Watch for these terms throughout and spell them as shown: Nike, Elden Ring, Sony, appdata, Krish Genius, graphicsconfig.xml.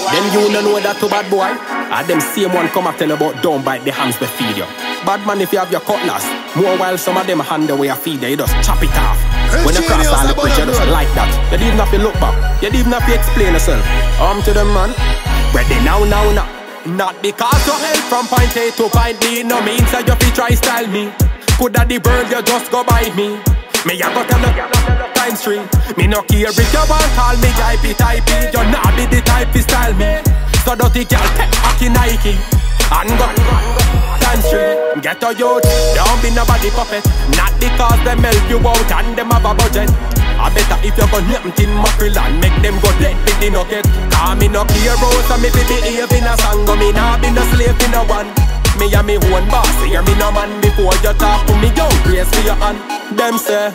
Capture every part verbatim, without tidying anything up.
Them you no know that to bad boy. And them same one come and tell about don't bite the hands they feed you. Bad man if you have your cutlass. More while some of them hand the way I feed you, you just chop it off. When you cross all the bridge, you just like that. You didn't have to look back. You didn't have to explain yourself. Arm to them man. Ready now, now, now. Not because you help from point A to point B, no means that you fi try style me. Coulda the world you just go by me. Me a go tell you times three. Me no care if you want call me hypey typey. You not be the type to style me. So dirty girl take hockey Nike and go times three. Get a youth, don't be nobody puppet. Not because them help you out and them have a budget. I better if you got nothing mackerel and make them go dead with the nugget. Cause me no care out and me be behaving a song. But me not be no slave in a one. Me and me own boss, hear me no man. Before you talk to me, don't grace for your hand. Them say,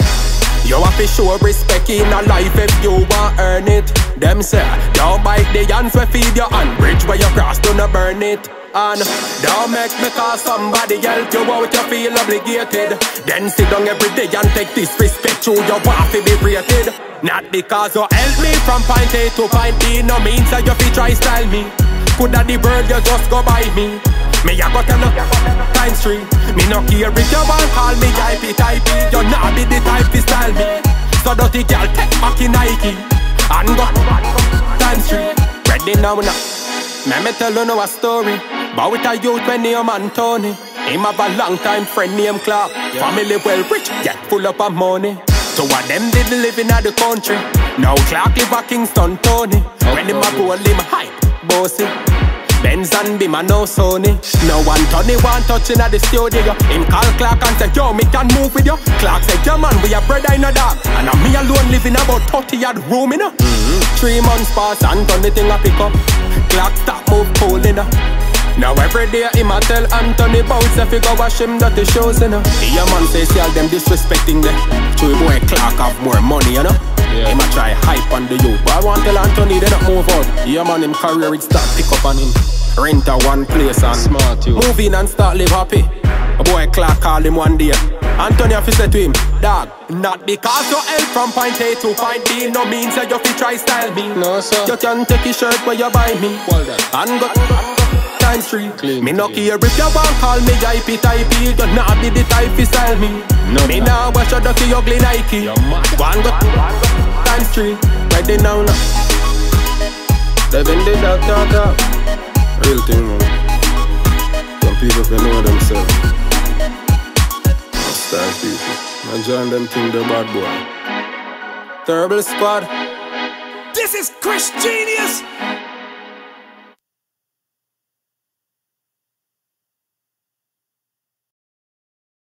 you have to show respect in a life if you want earn it. Them say, don't bite the hands we feed you on. Bridge where you cross, do not burn it. And don't make me cause somebody help you out, you feel obligated. Then sit down every day and take disrespect to your wife to be rated. Not because you help me from point A to point B, no means that you fi try style me. Coulda the world you just go by me. Me a go tell you times three. Me no care if you want call me hypey typey. You not be the type to style me. So dirty girl take back in Nike and go times three. Ready now now. Let me tell you no a story. But with a youth when name Anthony. Him have a long time friend named Clark. Yeah. Family well rich, yet full up of money. So of them did live in the country. Now Clark live at Kingston Tony. Oh, when him a goal him hype, bossy. Benz and Bima no Sony. No one Tony one touching at the studio. Him call Clark and say yo me can move with you. Clark say yo man we a brother in a dog. And now me alone living about thirty yard room in you know? mm-hmm. Three months pass and Tony thing a pick up. Clark stop move cool in you know? Now every day him a tell Anthony bout if he go wash him dirty shoes, you know. Your man says all them disrespecting them. True boy Clark have more money, you know. Yeah. Him a try hype on the youth, but I want tell Anthony they not move out. Your man him career it start pick up on him. Rent a one place and smart you. Move in and start live happy. A boy Clark call him one day. Anthony have said to him, dog, not because you help from point A to point B, no means that you fi try style me. No sir, you can take his shirt where you buy me. Well done. And go. And go Clean, me no care if you want call me hypey typey. You not be the type to style me. No, me now wash your dirty ugly Nike. One go times three, right there now now. Living the dark, dark, dark. Real thing, man. Some people can know themselves. Style people. I join them thing the bad boy. Terrible squad. This is Krish Genius.